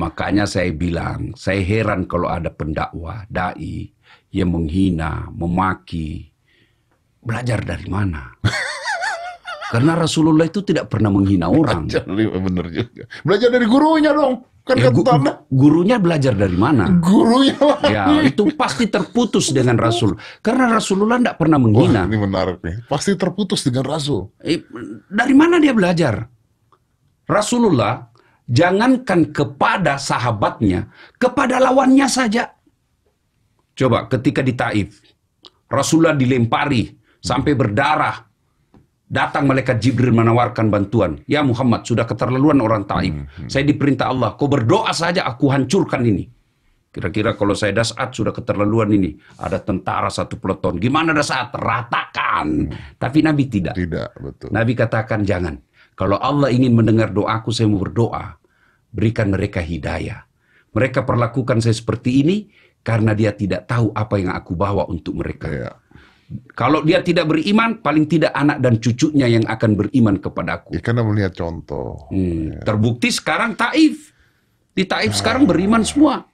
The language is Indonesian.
Makanya saya bilang, saya heran kalau ada pendakwah, dai yang menghina, memaki. Belajar dari mana? Karena Rasulullah itu tidak pernah menghina orang. Bener juga. Belajar dari gurunya dong. Kan ya, gurunya belajar dari mana? Gurunya ya, itu pasti terputus dengan Rasul. Karena Rasulullah tidak pernah menghina. Wah, ini menarik nih. Pasti terputus dengan Rasul. Dari mana dia belajar? Rasulullah jangankan kepada sahabatnya, kepada lawannya saja. Coba ketika di Ta'if, Rasulullah dilempari sampai berdarah. Datang malaikat Jibril menawarkan bantuan. Ya Muhammad, sudah keterlaluan orang Ta'if. Saya diperintah Allah, kau berdoa saja aku hancurkan ini. Kira-kira kalau saya Das'ad sudah keterlaluan ini. Ada tentara satu peleton. Gimana Das'ad? Ratakan. Tapi Nabi tidak. Tidak, betul. Nabi katakan jangan. Kalau Allah ingin mendengar doaku, saya mau berdoa. Berikan mereka hidayah. Mereka perlakukan saya seperti ini karena dia tidak tahu apa yang aku bawa untuk mereka. Ya. Kalau dia tidak beriman, paling tidak anak dan cucunya yang akan beriman kepadaku. Ya, karena melihat contoh. Ya. Terbukti sekarang Ta'if. Di Ta'if sekarang beriman semua.